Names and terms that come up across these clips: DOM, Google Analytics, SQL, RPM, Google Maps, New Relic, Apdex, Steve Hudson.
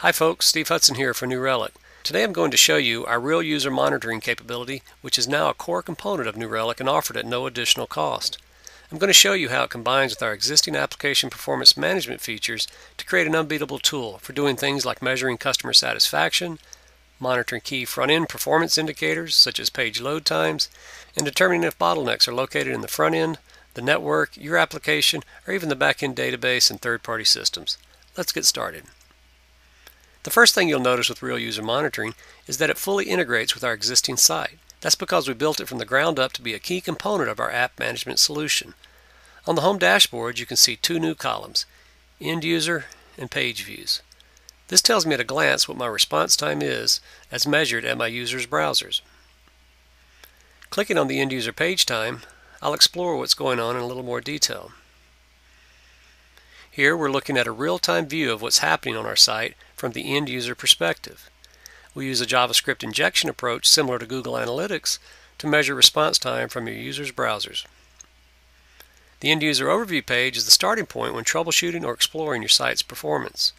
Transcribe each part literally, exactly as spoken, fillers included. Hi folks, Steve Hudson here for New Relic. Today I'm going to show you our real user monitoring capability, which is now a core component of New Relic and offered at no additional cost. I'm going to show you how it combines with our existing application performance management features to create an unbeatable tool for doing things like measuring customer satisfaction, monitoring key front-end performance indicators such as page load times, and determining if bottlenecks are located in the front end, the network, your application, or even the back-end database and third-party systems. Let's get started. The first thing you'll notice with Real User Monitoring is that it fully integrates with our existing site. That's because we built it from the ground up to be a key component of our app management solution. On the home dashboard, you can see two new columns, End User and Page Views. This tells me at a glance what my response time is as measured at my users' browsers. Clicking on the End User Page Time, I'll explore what's going on in a little more detail. Here we're looking at a real-time view of what's happening on our site from the end-user perspective. We use a JavaScript injection approach similar to Google Analytics to measure response time from your users' browsers. The end-user overview page is the starting point when troubleshooting or exploring your site's performance.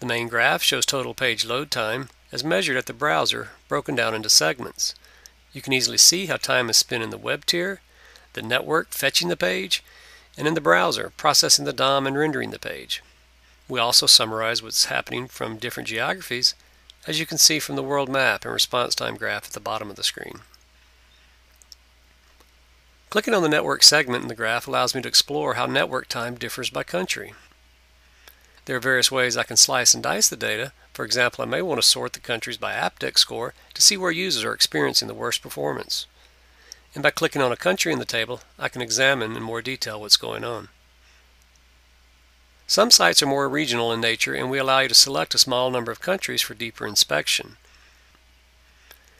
The main graph shows total page load time as measured at the browser, broken down into segments. You can easily see how time is spent in the web tier, the network fetching the page, and in the browser, processing the D O M and rendering the page. We also summarize what's happening from different geographies, as you can see from the world map and response time graph at the bottom of the screen. Clicking on the network segment in the graph allows me to explore how network time differs by country. There are various ways I can slice and dice the data. For example, I may want to sort the countries by Apdex score to see where users are experiencing the worst performance. And by clicking on a country in the table, I can examine in more detail what's going on. Some sites are more regional in nature, and we allow you to select a small number of countries for deeper inspection.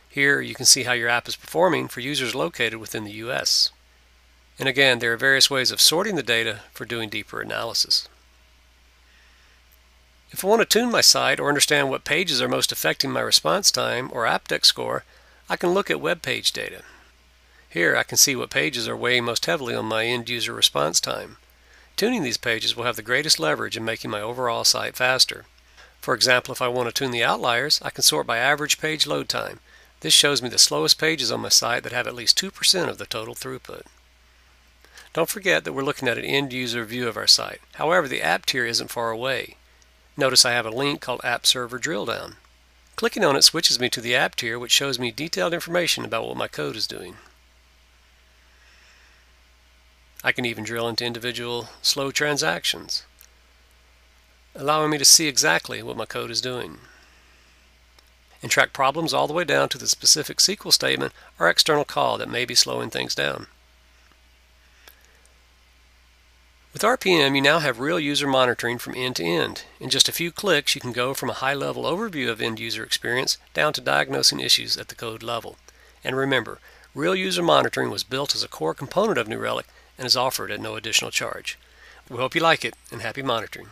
Here you can see how your app is performing for users located within the U S. And again, there are various ways of sorting the data for doing deeper analysis. If I want to tune my site or understand what pages are most affecting my response time or Apdex score, I can look at web page data. Here I can see what pages are weighing most heavily on my end-user response time. Tuning these pages will have the greatest leverage in making my overall site faster. For example, if I want to tune the outliers, I can sort by average page load time. This shows me the slowest pages on my site that have at least two percent of the total throughput. Don't forget that we're looking at an end-user view of our site. However, the app tier isn't far away. Notice I have a link called App Server Drilldown. Clicking on it switches me to the app tier, which shows me detailed information about what my code is doing. I can even drill into individual slow transactions, allowing me to see exactly what my code is doing, and track problems all the way down to the specific S Q L statement or external call that may be slowing things down. With R P M, you now have real user monitoring from end to end. In just a few clicks, you can go from a high-level overview of end-user experience down to diagnosing issues at the code level. And remember, real user monitoring was built as a core component of New Relic and is offered at no additional charge. We hope you like it, and happy monitoring.